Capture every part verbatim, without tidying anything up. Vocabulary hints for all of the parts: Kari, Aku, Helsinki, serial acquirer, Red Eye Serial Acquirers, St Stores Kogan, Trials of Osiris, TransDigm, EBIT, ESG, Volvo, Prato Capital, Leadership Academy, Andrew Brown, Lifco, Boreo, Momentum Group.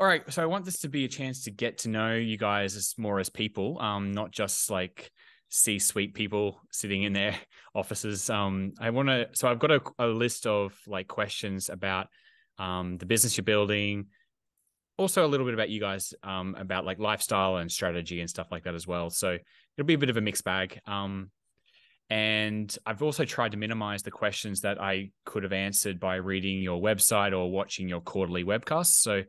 All right. So I want this to be a chance to get to know you guys as more as people, um, not just like C-suite people sitting in their offices. Um, I want to, so I've got a, a list of like questions about um, the business you're building, also a little bit about you guys, um, about like lifestyle and strategy and stuff like that as well. So it'll be a bit of a mixed bag. Um, and I've also tried to minimize the questions that I could have answered by reading your website or watching your quarterly webcasts. So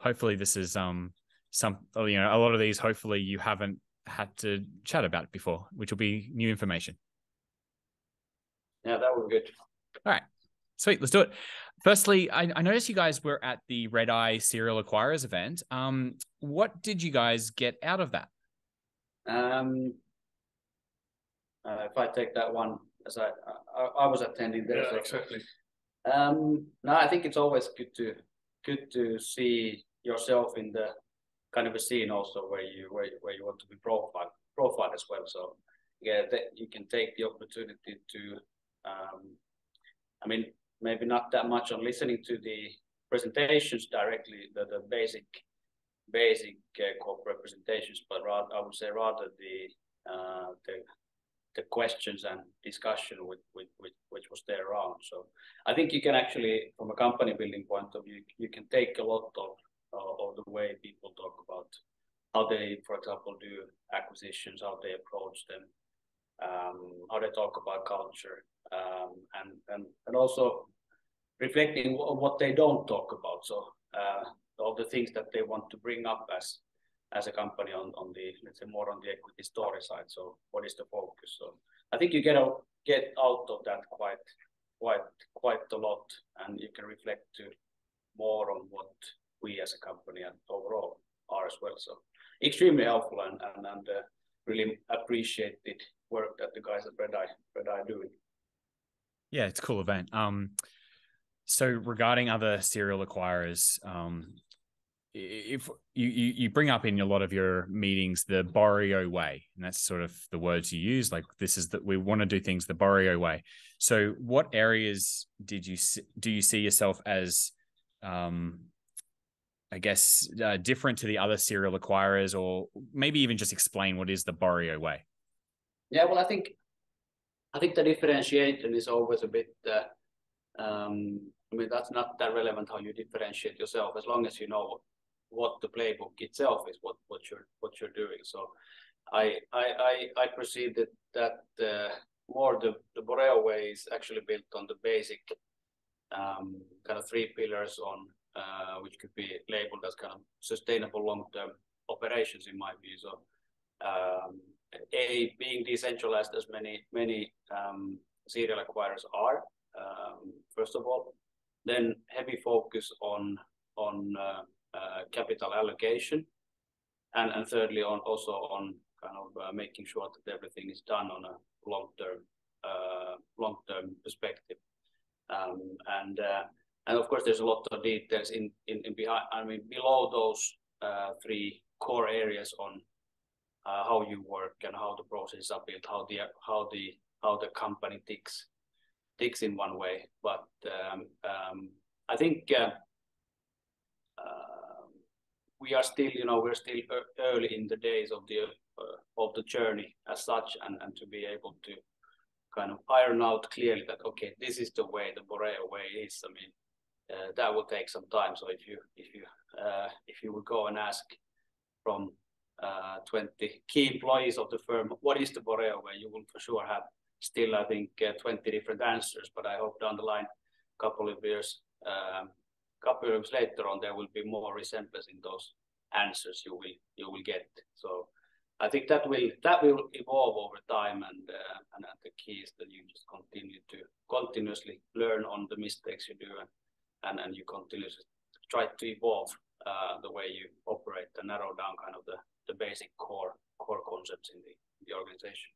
hopefully this is um, some, you know, a lot of these, hopefully you haven't had to chat about before, which will be new information. Yeah, that would be good. All right, sweet. Let's do it. Firstly, I, I noticed you guys were at the Red Eye Serial Acquirers event. Um, what did you guys get out of that? Um, uh, if I take that one, as I I, I was attending there. Yeah, so. Exactly. Um, no, I think it's always good to good to see yourself in the kind of a scene also where you where where you want to be profiled profiled as well. So yeah, that you can take the opportunity to. Um, I mean. Maybe not that much on listening to the presentations directly, the, the basic basic uh, corporate presentations, but rather, I would say rather the uh, the, the questions and discussion with, with, with which was there around. So I think you can actually, from a company building point of view, you can take a lot of uh, of the way people talk about how they, for example, do acquisitions, how they approach them, um, how they talk about culture. Um, and, and and also reflecting on what they don't talk about. So uh, all the things that they want to bring up as as a company on, on the, let's say, more on the equity story side. So what is the focus? So I think you get out, get out of that quite quite quite a lot, and you can reflect to more on what we as a company and overall are as well. So extremely helpful and and, and uh, really appreciated work that the guys at Red Eye Red Eye are doing. Yeah, it's a cool event. Um, so regarding other serial acquirers, um, if you, you you bring up in a lot of your meetings the Boreo way, and that's sort of the words you use, like this is that we want to do things the Boreo way. So what areas did you do you see yourself as, um, I guess, uh, different to the other serial acquirers, or maybe even just explain what is the Boreo way? Yeah, well, I think. I think the differentiation is always a bit, uh, um, I mean, that's not that relevant how you differentiate yourself, as long as you know what the playbook itself is, what, what you're what you're doing. So I I, I, I perceive that, that uh, more the, the Boreo way is actually built on the basic um, kind of three pillars on, uh, which could be labeled as kind of sustainable long-term operations in my view. So, um, A, being decentralized, as many many um, serial acquirers are, um, first of all, then heavy focus on on uh, uh, capital allocation, and and thirdly on also on kind of uh, making sure that everything is done on a long term uh, long term perspective, um, and uh, and of course there's a lot of details in in, in behind. I mean below those uh, three core areas on. Uh, how you work and how the processes are built, how the how the how the company ticks ticks in one way. But um, um, I think uh, uh, we are still, you know, we're still early in the days of the uh, of the journey as such, and and to be able to kind of iron out clearly that okay, this is the way the Boreo way is. I mean, uh, that will take some time. So if you if you uh, if you would go and ask from Uh, twenty key employees of the firm, what is the Boreo way? You will for sure have still, I think, uh, twenty different answers. But I hope down the line, a couple of years, um, couple of years later on, there will be more resemblance in those answers you will you will get. So I think that will that will evolve over time, and uh, and the key is that you just continue to continuously learn on the mistakes you do, and and, and you continuously try to evolve uh, the way you operate and narrow down kind of the the basic core core concepts in the, the organization.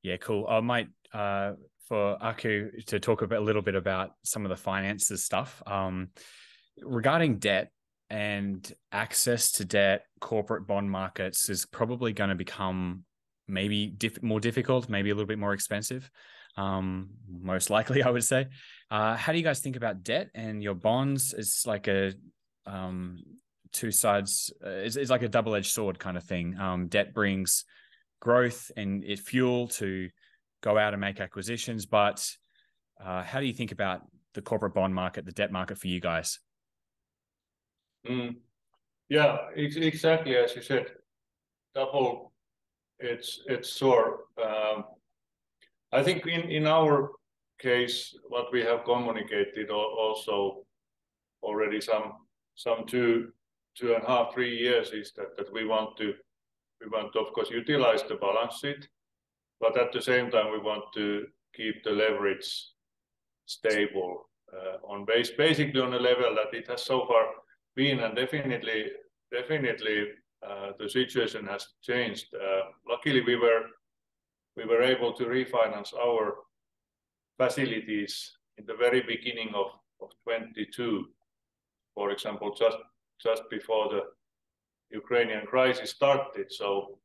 Yeah, cool. I might, uh, for Aku to talk a, bit, a little bit about some of the finances stuff. Um, regarding debt and access to debt, corporate bond markets is probably going to become maybe diff more difficult, maybe a little bit more expensive, um, most likely, I would say. Uh, how do you guys think about debt and your bonds? It's like a um, two sides. Uh, it's, it's like a double-edged sword kind of thing. Um, debt brings growth and it fuel to go out and make acquisitions. But uh, how do you think about the corporate bond market, the debt market for you guys? Mm. Yeah, it's exactly as you said. Double, it's it's sore. Um, I think in in our case, what we have communicated also already some some two two and a half three years is that that we want to we want to of course utilize the balance sheet, but at the same time we want to keep the leverage stable uh, on base basically on a level that it has so far been, and definitely definitely uh, the situation has changed. Uh, luckily, we were we were able to refinance our facilities in the very beginning of of twenty-two. For example, just just before the Ukrainian crisis started. So,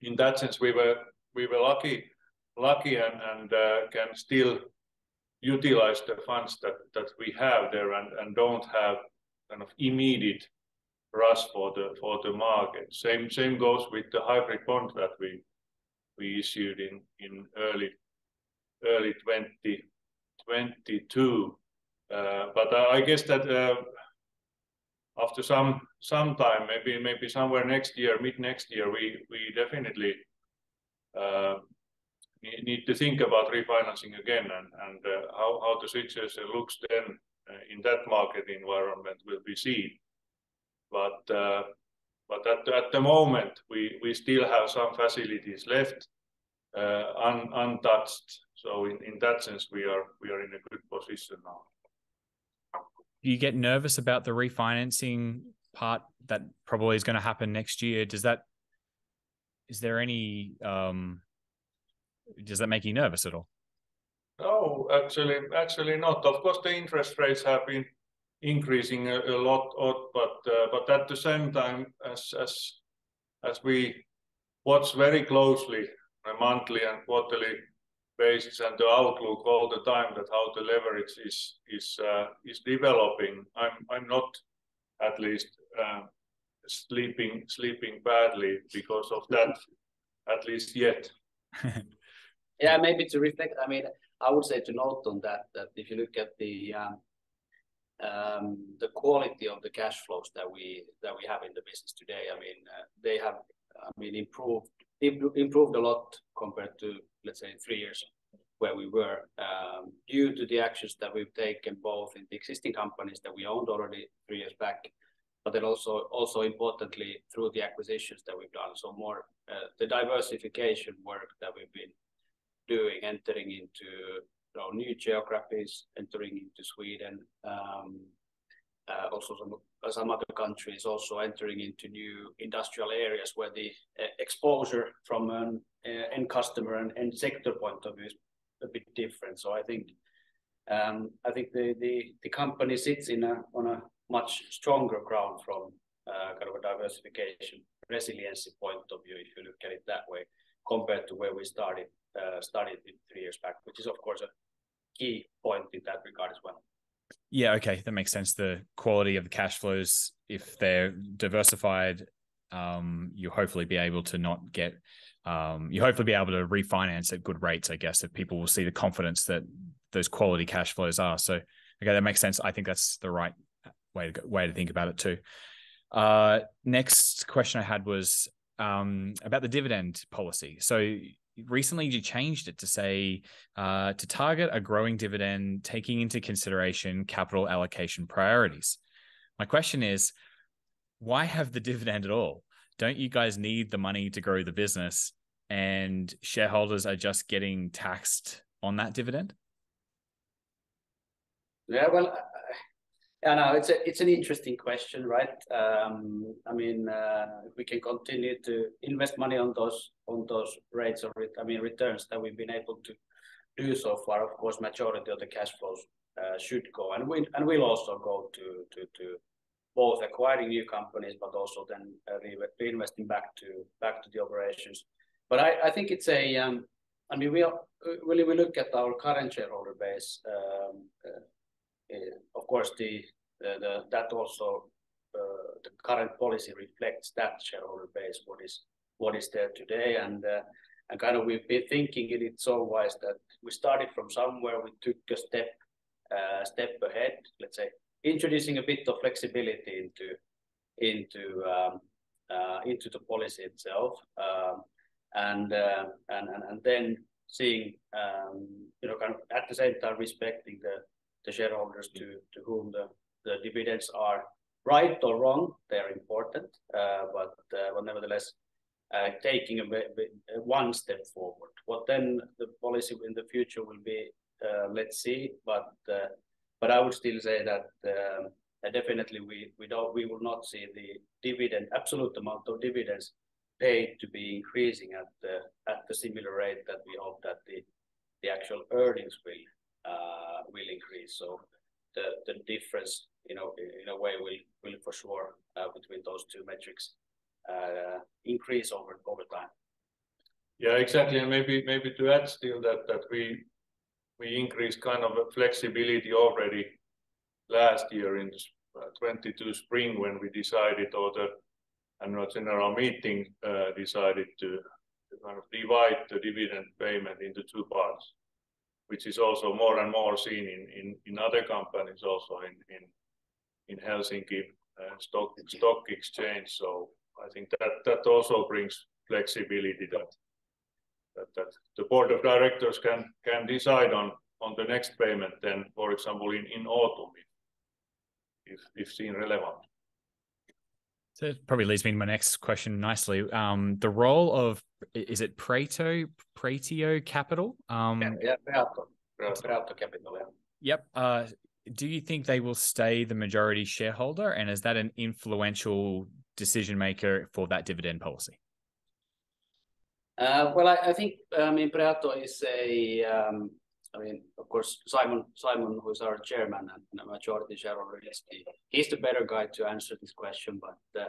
in that sense, we were we were lucky lucky and and uh, can still utilize the funds that that we have there and and don't have kind of immediate rush for the for the market. Same same goes with the hybrid bond that we we issued in in early early twenty twenty-two. Uh, but I guess that uh, after some some time, maybe maybe somewhere next year, mid next year, we we definitely uh, need to think about refinancing again and and uh, how how the situation looks then. Uh, in that market environment will be seen, but uh, but at, at the moment we we still have some facilities left uh, un, untouched. So in, in that sense we are we are in a good position now. Do you get nervous about the refinancing part that probably is going to happen next year? Does that is there any um, does that make you nervous at all? No, actually, actually not. Of course, the interest rates have been increasing a, a lot, but uh, but at the same time, as as as we watch very closely on a monthly and quarterly basis and the outlook all the time, that how the leverage is is uh, is developing. I'm I'm not at least uh, sleeping sleeping badly because of that, at least yet. Yeah, maybe to reflect. I mean, I would say to note on that, that if you look at the um, um, the quality of the cash flows that we that we have in the business today, I mean, uh, they have, I mean, improved improved a lot compared to, let's say, three years where we were, um, due to the actions that we've taken both in the existing companies that we owned already three years back, but then also also importantly through the acquisitions that we've done. So more uh, the diversification work that we've been doing, entering into you know, new geographies, entering into Sweden, um, uh, also some, some other countries, also entering into new industrial areas where the uh, exposure from an uh, end customer and end sector point of view is a bit different. So I think um, I think the, the the company sits in a on a much stronger ground from uh, kind of a diversification resiliency point of view, if you look at it that way, compared to where we started. Uh, started three years back, which is of course a key point in that regard as well. Yeah, okay, that makes sense. The quality of the cash flows, if they're diversified, um, you'll hopefully be able to not get, um, you hopefully be able to refinance at good rates, I guess, if people will see the confidence that those quality cash flows are. So, okay, that makes sense. I think that's the right way to go, way to think about it too. Uh, next question I had was um, about the dividend policy. So. Recently, you changed it to say uh, to target a growing dividend, taking into consideration capital allocation priorities. My question is, why have the dividend at all? Don't you guys need the money to grow the business and shareholders are just getting taxed on that dividend? Yeah, well, I know it's, a, it's an interesting question, right? Um, I mean, uh, we can continue to invest money on those on those rates of I mean returns that we've been able to do so far. Of course, majority of the cash flows uh, should go, and we and will also go to to to both acquiring new companies, but also then uh, reinvesting back to back to the operations. But I, I think it's a um, I mean we are, really we look at our current shareholder base. Um, uh, Uh, of course, the, the, the that also current policy reflects that shareholder base, what is what is there today. And uh, and kind of we've been thinking it, it's so wise that we started from somewhere, we took a step uh, step ahead, let's say, introducing a bit of flexibility into into um, uh, into the policy itself, um, and, uh, and and and then seeing um, you know kind of at the same time respecting the the shareholders to to whom the the dividends are right or wrong, they are important, uh, but uh, but nevertheless. Uh, taking a, a one step forward. What then the policy in the future will be, uh, let's see. But uh, but I would still say that uh, definitely we we don't we will not see the dividend absolute amount of dividends paid to be increasing at the at the similar rate that we hope that the the actual earnings will uh, will increase. So the the difference, you know, in, in a way will will for sure uh, between those two metrics. Uh, increase over over time. Yeah, exactly, and maybe maybe to add still that that we we increased kind of a flexibility already last year in twenty-two spring when we decided, or the annual general meeting uh, decided to kind of divide the dividend payment into two parts, which is also more and more seen in in, in other companies, also in in in Helsinki uh, stock stock exchange. So I think that that also brings flexibility that, that that the board of directors can can decide on on the next payment then, for example, in in autumn, if if seen relevant. So it probably leads me to my next question nicely. Um, the role of is it Prato Prato Capital? Um, yeah, yeah, Prato, Prato Capital. Yeah. Yep. Uh, do you think they will stay the majority shareholder, and is that an influential decision maker for that dividend policy? Uh, well, I, I think I mean Prato is a. Um, I mean, of course, Simon Simon, who is our chairman and a majority shareholder, is the, he's the better guy to answer this question. But uh,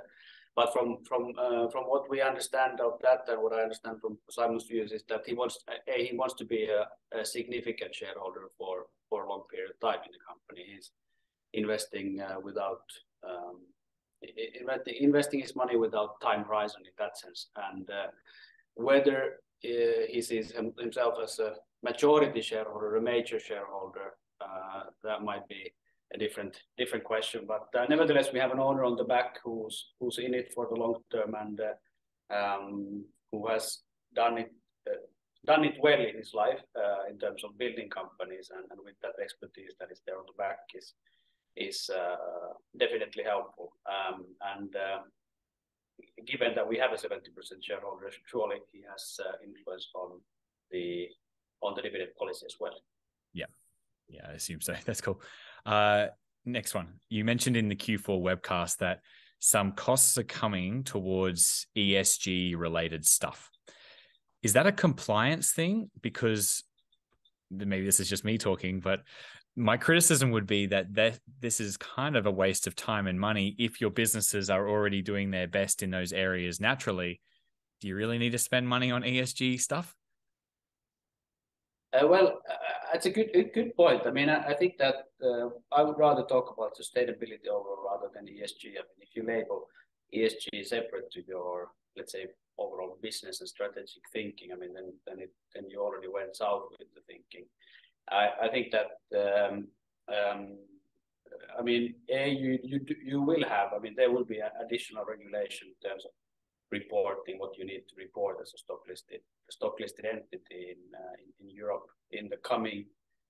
but from from uh, from what we understand of that, and what I understand from Simon's views is that he wants a, he wants to be a, a significant shareholder for for a long period of time in the company. He's investing uh, without. Um, investing his money without time horizon in that sense, and uh, whether uh, he sees himself as a majority shareholder or a major shareholder, uh, that might be a different different question, but uh, nevertheless we have an owner on the back who's who's in it for the long term, and uh, um, who has done it uh, done it well in his life uh, in terms of building companies, and, and with that expertise that is there on the back is is uh, definitely helpful. Um, and uh, given that we have a seventy percent shareholder, surely he has uh, influence on the on the dividend policy as well. Yeah, yeah, I assume so. That's cool. Uh, next one. You mentioned in the Q four webcast that some costs are coming towards E S G related stuff. Is that a compliance thing? Because maybe this is just me talking, but my criticism would be that that this is kind of a waste of time and money. If your businesses are already doing their best in those areas naturally, do you really need to spend money on E S G stuff? Uh, well, it's uh, a good a good point. I mean, I, I think that uh, I would rather talk about sustainability overall rather than E S G. I mean, if you label E S G separate to your, let's say, overall business and strategic thinking, I mean, then then, it, then you already went south with the thinking. I, I think that um, um, I mean, a you you you will have. I mean, there will be an additional regulation in terms of reporting what you need to report as a stock listed a stock listed entity in, uh, in in Europe in the coming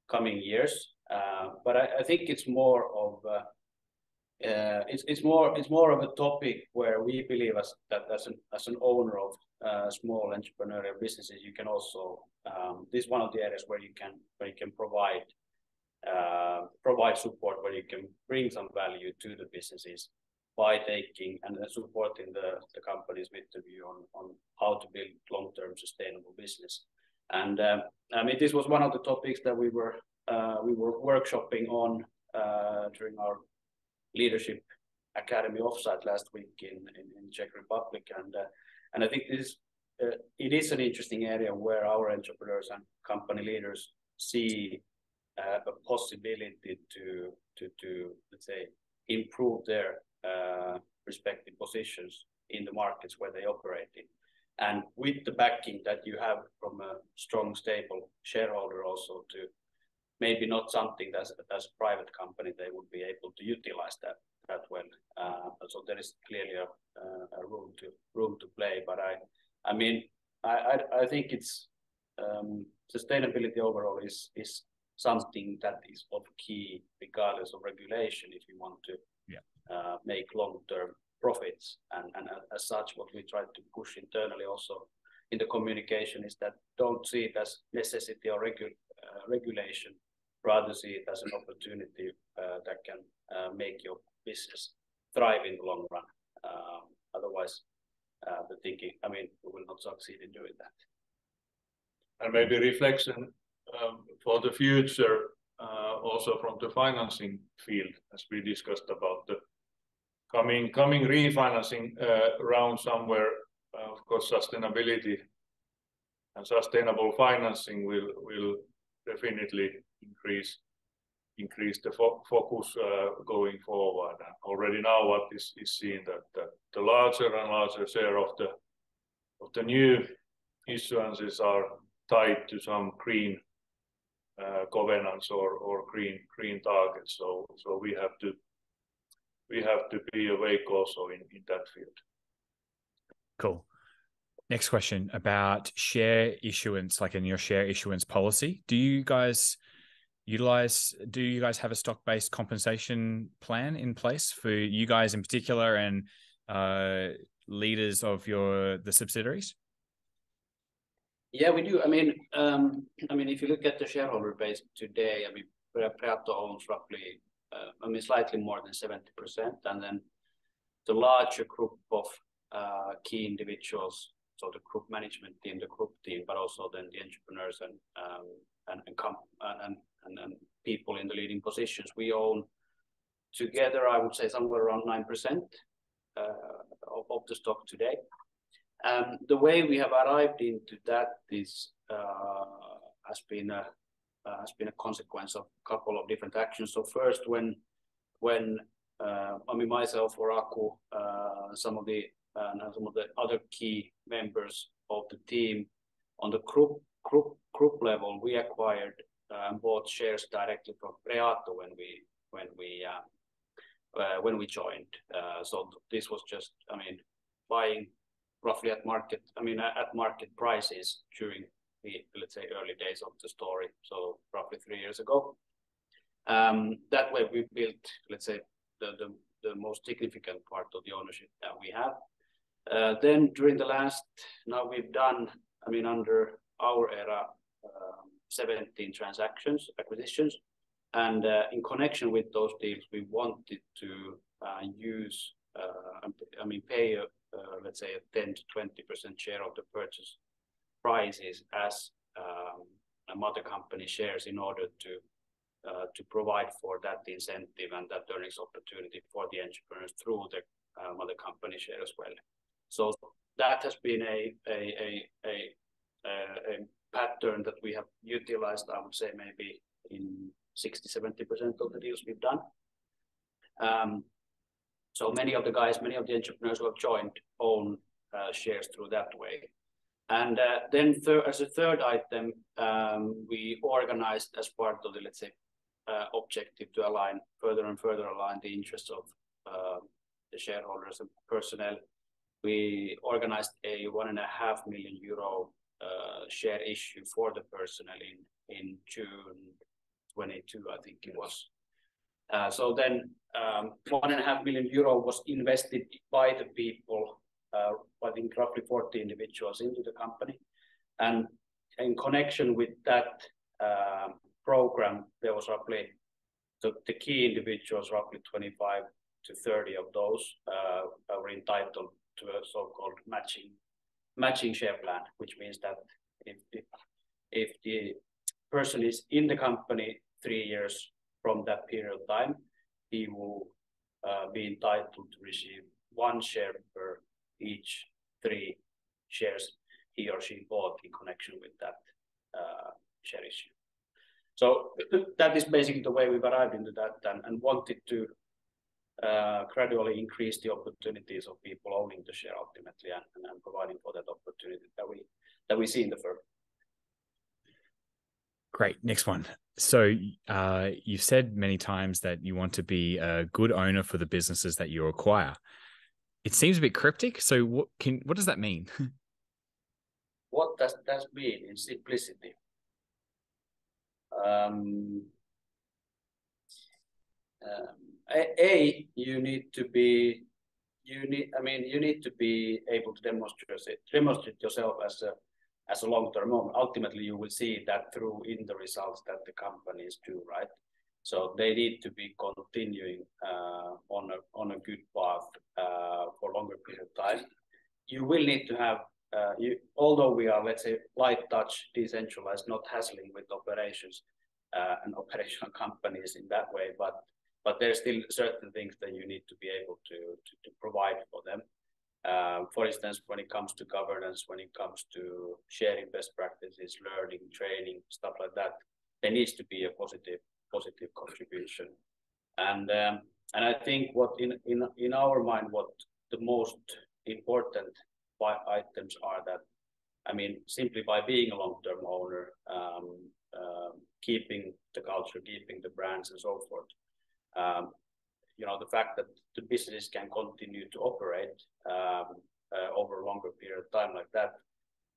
coming years. Uh, but I, I think it's more of uh, uh, it's it's more it's more of a topic where we believe as that as an as an owner of uh, small entrepreneurial businesses, you can also. Um, this is one of the areas where you can where you can provide uh, provide support, where you can bring some value to the businesses by taking and supporting the, the companies with the view on, on how to build long-term sustainable business. And um, I mean, this was one of the topics that we were uh, we were workshopping on uh, during our Leadership Academy offsite last week in, in, in Czech Republic, and uh, and I think this is Uh, it is an interesting area where our entrepreneurs and company leaders see uh, a possibility to to to let's say improve their uh, respective positions in the markets where they operate in. And with the backing that you have from a strong, stable shareholder also, to maybe not something that's as a private company, they would be able to utilize that that well. Uh, so there is clearly a, a room to room to play. But I, I mean, I I, I think it's um, sustainability overall is is something that is of key regardless of regulation if you want to yeah. uh, make long-term profits. And, and as such, what we try to push internally also in the communication is that don't see it as necessity or regu uh, regulation, rather see it as an opportunity uh, that can uh, make your business thrive in the long run. Um, otherwise, uh, the thinking, I mean, we will not succeed in doing that. And maybe reflection um, for the future, uh, also from the financing field, as we discussed about the Coming, coming refinancing uh, round somewhere, uh, of course, sustainability and sustainable financing will will definitely increase increase the fo focus uh, going forward. And already now, what is is seen that, that the larger and larger share of the of the new issuances are tied to some green uh, covenants or or green green targets. So so we have to. We have to be awake also in, in that field. Cool. Next question about share issuance, like in your share issuance policy. Do you guys utilize, do you guys have a stock-based compensation plan in place for you guys in particular and uh, leaders of your the subsidiaries? Yeah, we do. I mean, um, I mean, if you look at the shareholder base today, I mean, Prato owns roughly Uh, I mean, slightly more than seventy percent, and then the larger group of uh, key individuals, so the group management team, the group team, but also then the entrepreneurs and um, and and, com and, and and people in the leading positions. We own together, I would say, somewhere around nine percent uh, of, of the stock today. Um, the way we have arrived into that is uh, has been a Uh, has been a consequence of a couple of different actions. So first, when when uh, I mean myself or Aku, uh, some of the uh, some of the other key members of the team on the group group group level, we acquired uh, and bought shares directly from Prato when we when we uh, uh, when we joined. Uh, so this was just I mean buying roughly at market I mean at market prices during the, let's say, early days of the story, so roughly three years ago. Um, that way we built, let's say, the, the, the most significant part of the ownership that we have. Uh, then during the last, now we've done, I mean, under our era, um, seventeen transactions, acquisitions, and uh, in connection with those deals, we wanted to uh, use, uh, I mean, pay, a, uh, let's say, a ten to twenty percent share of the purchase prices as um, a mother company shares in order to uh, to provide for that incentive and that earnings opportunity for the entrepreneurs through the uh, mother company share as well. So that has been a a, a a a pattern that we have utilized, I would say, maybe in sixty to seventy percent of the deals we've done. Um, so many of the guys, many of the entrepreneurs who have joined own uh, shares through that way. And uh, then as a third item, um, we organized as part of the, let's say, uh, objective to align further and further align the interests of uh, the shareholders and personnel. We organized a one and a half million euro uh, share issue for the personnel in, in June twenty-two, I think it was. Uh, so then um, one and a half million euro was invested by the people, Uh, I think roughly forty individuals into the company, and in connection with that uh, program, there was roughly the, the key individuals, roughly twenty-five to thirty of those uh, were entitled to a so-called matching matching share plan, which means that if, if if the person is in the company three years from that period of time, he will uh, be entitled to receive one share per each three shares he or she bought in connection with that uh, share issue. So that is basically the way we've arrived into that, and, and wanted to uh, gradually increase the opportunities of people owning the share ultimately and, and, and providing for that opportunity that we that we see in the firm. Great. Next one. So uh, you've said many times that you want to be a good owner for the businesses that you acquire. It seems a bit cryptic. So what can what does that mean? What does that mean in simplicity? Um, um, a, a you need to be you need I mean you need to be able to demonstrate demonstrate yourself as a as a long-term owner. Ultimately, you will see that through in the results that the companies do, right? So they need to be continuing uh, on a on a good path uh, for a longer period of time. You will need to have, uh, you, although we are, let's say, light touch, decentralized, not hassling with operations uh, and operational companies in that way, but but there's still certain things that you need to be able to to, to provide for them. Uh, for instance, when it comes to governance, when it comes to sharing best practices, learning, training, stuff like that, there needs to be a positive positive contribution. And um, and I think what in in in our mind, what the most important items are that, I mean, simply by being a long-term owner, um, um, keeping the culture, keeping the brands, and so forth. Um, You know, the fact that the business can continue to operate um, uh, over a longer period of time like that,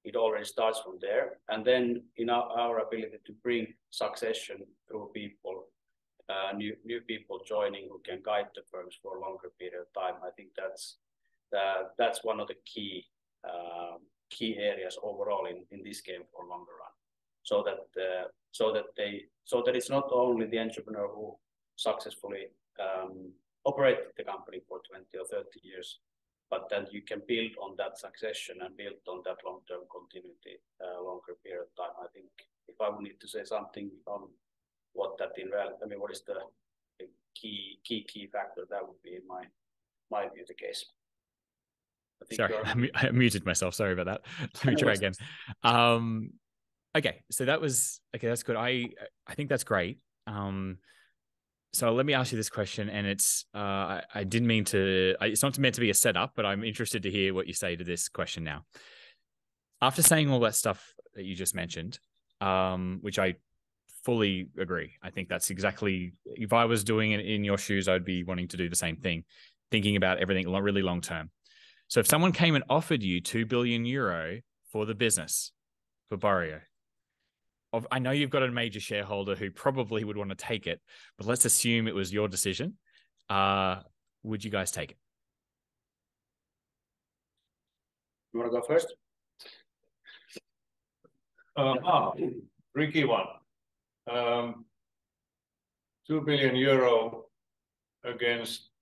it already starts from there. And then in our, our ability to bring succession through people, uh, new new people joining who can guide the firms for a longer period of time, I think that's uh, that's one of the key uh, key areas overall in in this game for longer run. So that uh, so that they so that it's not only the entrepreneur who successfully Um, operate the company for twenty or thirty years, but then you can build on that succession and build on that long-term continuity, uh, longer period of time. I think if I would need to say something on what that in reality, I mean, what is the, the key key key factor, that would be in my my view the case. I think sorry, I, mu I muted myself. Sorry about that. Let me try again. Um, okay, so that was okay. That's good. I I think that's great. Um. So let me ask you this question, and it's uh, I, I didn't mean to. I, it's not meant to be a setup, but I'm interested to hear what you say to this question now. After saying all that stuff that you just mentioned, um, which I fully agree, I think that's exactly. If I was doing it in your shoes, I'd be wanting to do the same thing, thinking about everything really long term. So if someone came and offered you two billion euro for the business, for Boreo. I know you've got a major shareholder who probably would want to take it, but let's assume it was your decision. Uh, would you guys take it? You want to go first? Uh, ah, tricky one. Um, two billion euro against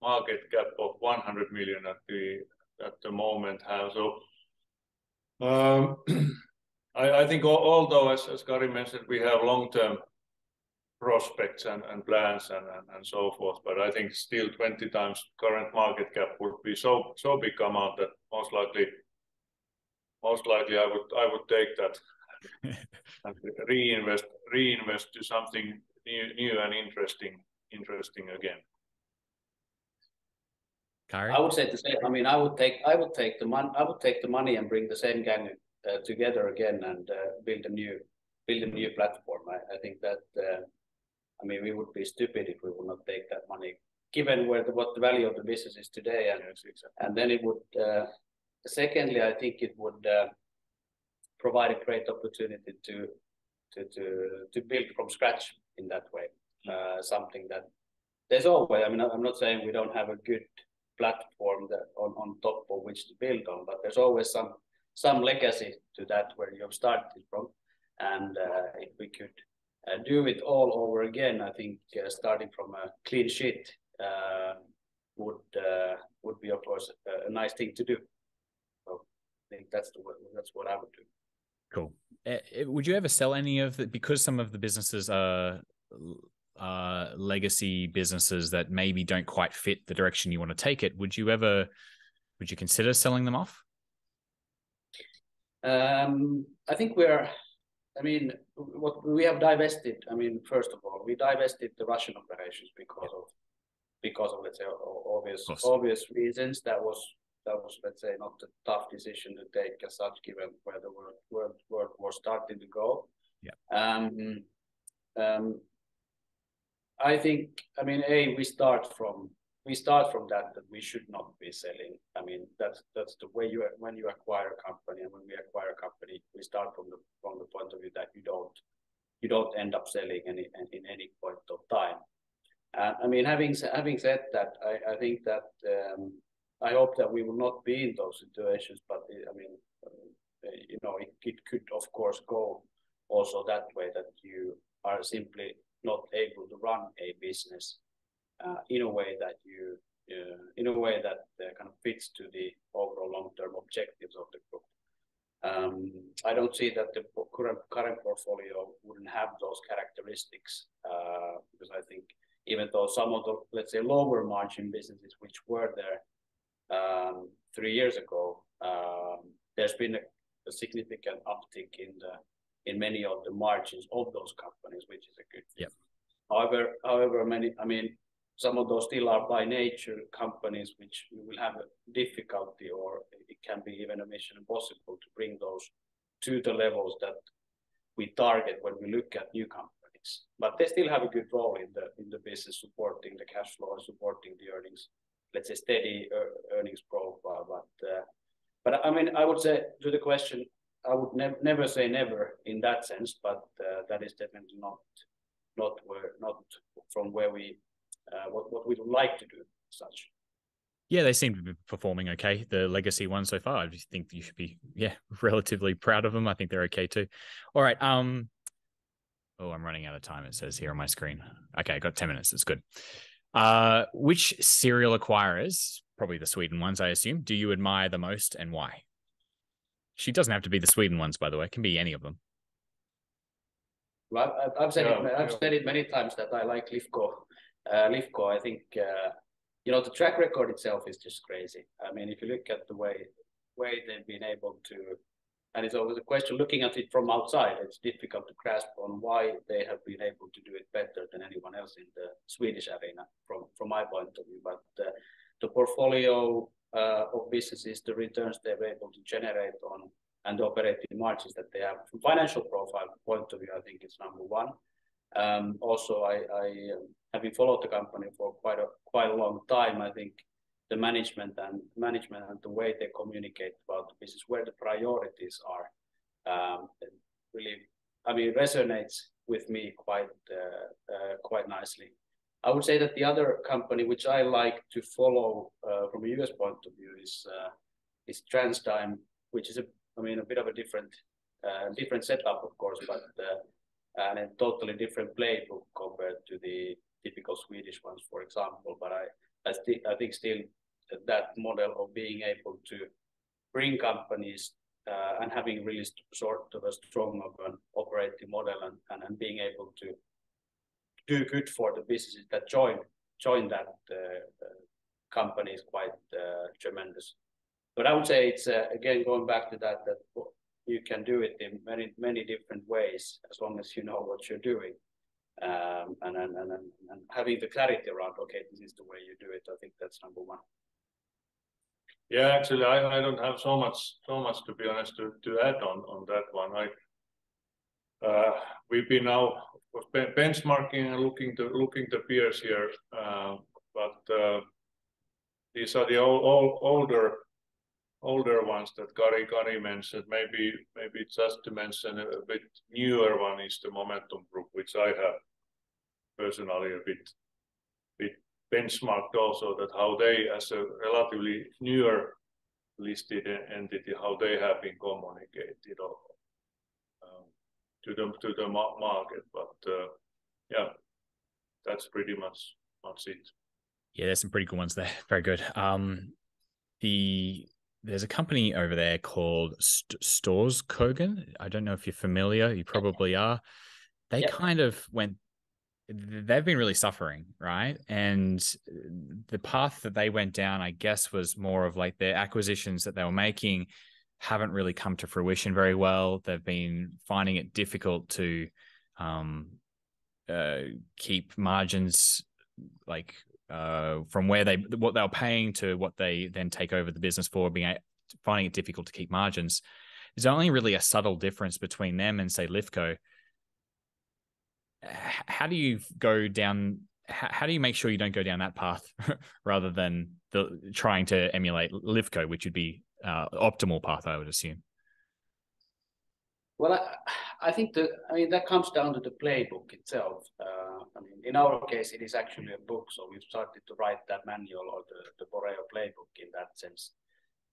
market cap of one hundred million at the, at the moment. So, um, I, I think although, as, as Kari mentioned, we have long-term prospects and, and plans and, and, and so forth, but I think still twenty times current market cap would be so so big amount that most likely most likely I would I would take that and reinvest reinvest to something new, new and interesting interesting again. Kari? I would say the same. I mean, I would take I would take the money I would take the money and bring the same gang Uh, together again and uh, build a new build a new platform. I, I think that uh, I mean, we would be stupid if we would not take that money, given where the, what the value of the business is today, and yes, exactly. And then it would. Uh, secondly, I think it would uh, provide a great opportunity to to to to build from scratch in that way. Uh, something that there's always. I mean, I'm not saying we don't have a good platform that on on top of which to build on, but there's always some. some legacy to that where you have started from. And uh, if we could uh, do it all over again, I think uh, starting from a clean sheet uh, would uh, would be, of course, a, a nice thing to do. So I think that's the that's what I would do. Cool. Uh, would you ever sell any of the, because some of the businesses are uh, legacy businesses that maybe don't quite fit the direction you want to take it, would you ever, would you consider selling them off? Um, I think we are, I mean, what we have divested, I mean, first of all, we divested the Russian operations because of because of, let's say, obvious awesome. obvious reasons, that was that was let's say not a tough decision to take as such, given where the world world, world was starting to go. Yeah. Um, um, I think I mean, a we start from we start from that that we should not be selling. I mean, that's that's the way you when you acquire a company, and when we acquire a company, we start from the from the point of view that you don't you don't end up selling any in any point of time. Uh, I mean, having having said that, I, I think that um, I hope that we will not be in those situations. But I mean, uh, you know, it, it could of course go also that way, that you are simply not able to run a business uh, in a way that you uh, in a way that uh, kind of fits to the overall long-term objectives of the group. Um, I don't see that the current current portfolio wouldn't have those characteristics, uh, because I think, even though some of the, let's say, lower margin businesses which were there um, three years ago, um, there's been a, a significant uptick in the in many of the margins of those companies, which is a good thing. Yeah. However, however many, I mean, some of those still are by nature companies which will have a difficulty, or it can be even a mission impossible to bring those to the levels that we target when we look at new companies. But they still have a good role in the in the business, supporting the cash flow, supporting the earnings, let's say steady er, earnings profile. But uh, but I mean, I would say to the question, I would never never say never in that sense. But uh, that is definitely not not where not from where we uh, what what we would like to do as such. Yeah, they seem to be performing okay, the legacy ones so far. I just think you should be yeah relatively proud of them. I think they're okay too. All right. Um. Oh, I'm running out of time, it says here on my screen. Okay, I got ten minutes. It's good. Uh, which serial acquirers, probably the Sweden ones, I assume, do you admire the most and why? She doesn't have to be the Sweden ones, by the way. It can be any of them. Well, I've, I've, said, yeah, it, yeah. I've said it many times that I like Lifco. Uh, Lifco, I think, uh, you know, the track record itself is just crazy. I mean, if you look at the way, way they've been able to... And it's always a question, looking at it from outside, it's difficult to grasp on why they have been able to do it better than anyone else in the Swedish arena, from, from my point of view. But uh, the portfolio uh, of businesses, the returns they're able to generate on, and the operating margins that they have, from financial profile point of view, I think it's number one. Um, also, I, I um, having followed the company for quite a quite a long time, I think the management and management and the way they communicate about the business, where the priorities are, um, really, I mean, resonates with me quite uh, uh, quite nicely. I would say that the other company which I like to follow uh, from a U S point of view is uh, is TransDigm, which is a I mean a bit of a different uh, different setup, of course, but uh, and a totally different playbook compared to the typical Swedish ones, for example. But I. I, th I think still that model of being able to bring companies uh, and having really sort of a strong of an operating model, and, and, and being able to do good for the businesses that join join that uh, uh, company is quite uh, tremendous. But I would say it's, uh, again, going back to that, that you can do it in many, many different ways as long as you know what you're doing. Um, and, and, and, and having the clarity around, okay, this is the way you do it. I think that's number one. Yeah, actually, I, I don't have so much, so much to be honest, to, to add on, on that one. I, uh, we've been now benchmarking and looking to, looking to peers here, uh, but uh, these are the old, old, older, older ones that Kari, Kari mentioned. Maybe, maybe just to mention a bit newer one is the Momentum Group, which I have personally a bit, bit benchmarked also, that how they, as a relatively newer listed entity, how they have been communicated or, um, to the to the market. But uh, yeah, that's pretty much much it. Yeah, there's some pretty good ones there. Very good. Um, the There's a company over there called St Stores Kogan. I don't know if you're familiar. You probably are. They yep. kind of went, they've been really suffering, right? And the path that they went down, I guess, was more of like their acquisitions that they were making haven't really come to fruition very well. They've been finding it difficult to um, uh, keep margins like uh, from where they what they're paying to what they then take over the business for, being a, finding it difficult to keep margins. There's only really a subtle difference between them and, say, Lifco. How do you go down? How, how do you make sure you don't go down that path rather than the trying to emulate Lifco, which would be uh, optimal path, I would assume? Well, I, I think that, I mean, that comes down to the playbook itself. Uh, I mean, in our case, it is actually a book. So we've started to write that manual, or the, the Boreo playbook in that sense,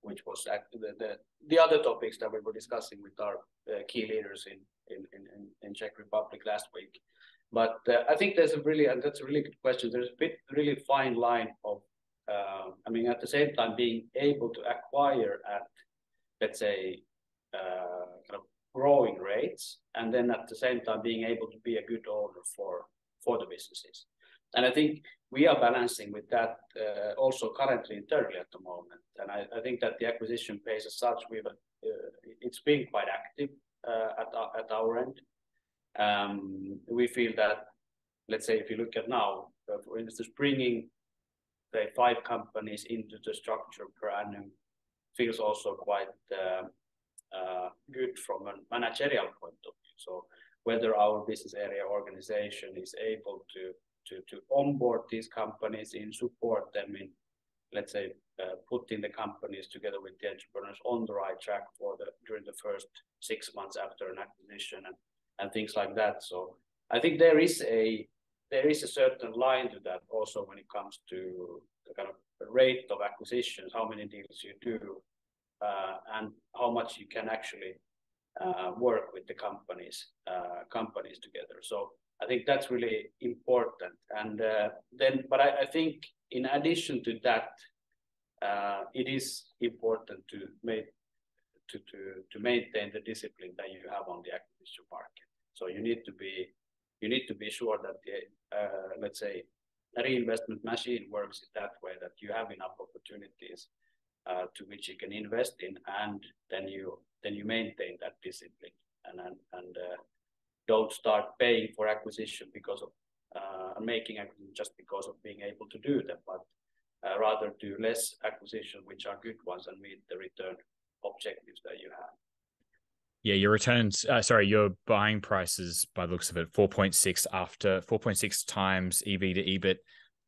which was the, the, the other topics that we were discussing with our uh, key leaders in, in, in, in Czech Republic last week. But uh, I think there's a really, and that's a really good question. There's a bit really fine line of, uh, I mean, at the same time being able to acquire at, let's say, uh, kind of, growing rates, and then at the same time being able to be a good owner for for the businesses. And I think we are balancing with that uh, also currently internally at the moment. And I, I think that the acquisition pace as such, we've uh, it's been quite active uh, at, our, at our end. Um, we feel that, let's say, if you look at now, uh, for instance, bringing say five companies into the structure per annum feels also quite uh, Uh, good from a managerial point of view. So whether our business area organization is able to to, to onboard these companies and support them in, let's say, uh, putting the companies together with the entrepreneurs on the right track for the during the first six months after an acquisition and, and things like that. So I think there is a there is a certain line to that also when it comes to the kind of rate of acquisitions, how many deals you do, Uh, and how much you can actually uh, work with the companies uh, companies together. So I think that's really important. And uh, then, but I, I think in addition to that, uh, it is important to make to, to to maintain the discipline that you have on the acquisition market. So you need to be you need to be sure that the uh, let's say a reinvestment machine works in that way that you have enough opportunities Uh, to which you can invest in, and then you then you maintain that discipline and and, and uh, don't start paying for acquisition because of uh, making acquisition just because of being able to do them, but uh, rather do less acquisitions which are good ones and meet the return objectives that you have. Yeah, your returns. Uh, sorry, your buying prices by the looks of it, four point six after four point six times E V to EBIT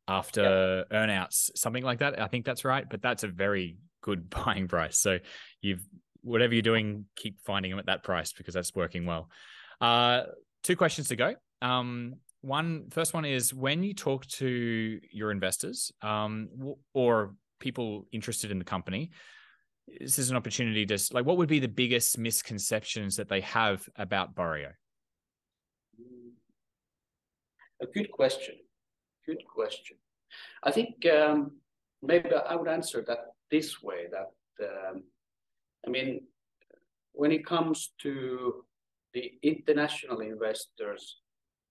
after yeah. earnouts, something like that. I think that's right, but that's a very good buying price. So you've whatever you're doing, keep finding them at that price because that's working well. Uh, two questions to go. Um, one, first one is when you talk to your investors um, or people interested in the company, this is an opportunity to like, what would be the biggest misconceptions that they have about Boreo? A good question. Good question. I think um, maybe I would answer that this way, that, um, I mean, when it comes to the international investors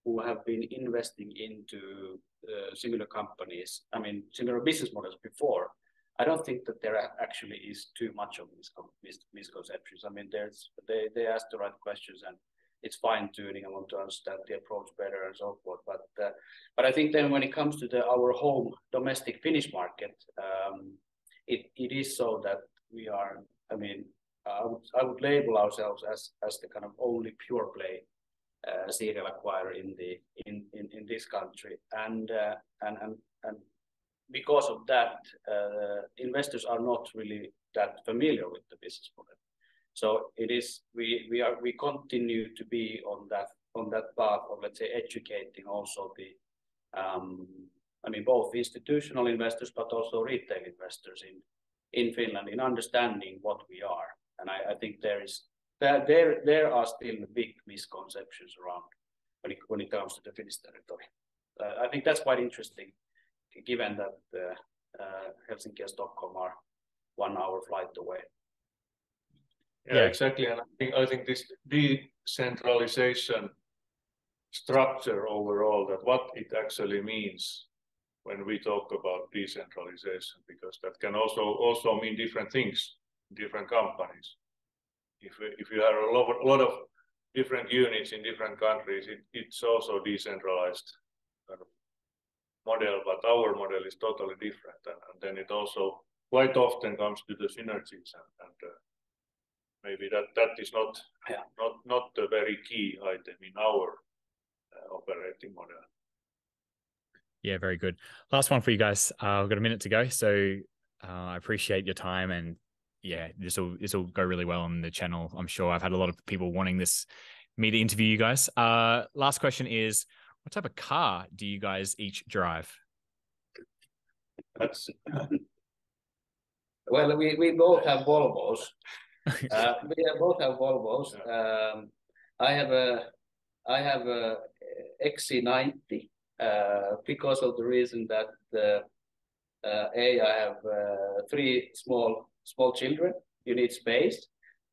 who have been investing into uh, similar companies, I mean, similar business models before, I don't think that there actually is too much of misconceptions. I mean, there's they, they ask the right questions and it's fine-tuning. I want to understand the approach better and so forth. But uh, but I think then when it comes to the, our home domestic Finnish market, um, it it is so that we are. I mean, I would, I would label ourselves as as the kind of only pure play uh, serial acquirer in the in in, in this country, and uh, and and and because of that, uh, investors are not really that familiar with the business model. So it is we we are we continue to be on that on that path of, let's say, educating also the um, I mean both institutional investors but also retail investors in in Finland in understanding what we are. And I, I think there is there there there are still big misconceptions around when it when it comes to the Finnish territory. Uh, I think that's quite interesting, given that uh, uh, Helsinki and Stockholm are one hour flight away. Yeah, exactly. And I think, I think this decentralization structure overall, that what it actually means when we talk about decentralization, because that can also also mean different things in different companies. If, if you have a lot, a lot of different units in different countries, it, it's also decentralized kind of model, but our model is totally different. And, and then it also quite often comes to the synergies, and, and uh, maybe that, that is not, yeah. not, not a very key item in our uh, operating model. Yeah, very good. Last one for you guys. Uh, we've got a minute to go, so uh, I appreciate your time, and yeah, this will this will go really well on the channel, I'm sure. I've had a lot of people wanting this me to interview you guys. Uh, last question is, what type of car do you guys each drive? That's well, we we both have Volvos. Uh, we have both have Volvos. Um, I have a I have a X C ninety. Uh, because of the reason that uh, uh, a I have uh, three small small children, you need space,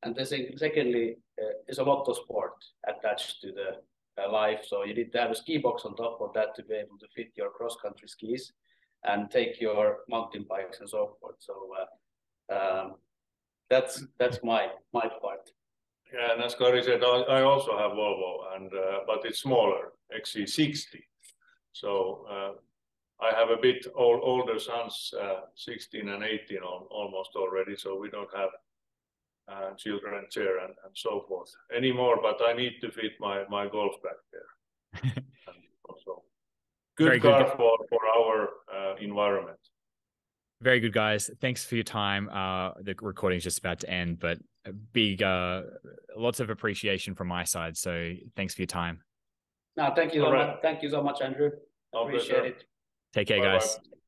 and then secondly, uh, there's a lot of sport attached to the uh, life, so you need to have a ski box on top of that to be able to fit your cross country skis and take your mountain bikes and so forth. So uh, um, that's that's my my part. Yeah, and as Kari said, I, I also have Volvo, and uh, but it's smaller, X C sixty. So uh, I have a bit old, older sons, uh, sixteen and eighteen on, almost already, so we don't have uh, children chair and, and so forth anymore, but I need to fit my, my golf back there. And also good Very car good. For, for our uh, environment. Very good, guys. Thanks for your time. Uh, the recording is just about to end, but a big, uh, lots of appreciation from my side. So thanks for your time. No, thank you so much. Thank you so much, Andrew. Appreciate it. Take care, guys.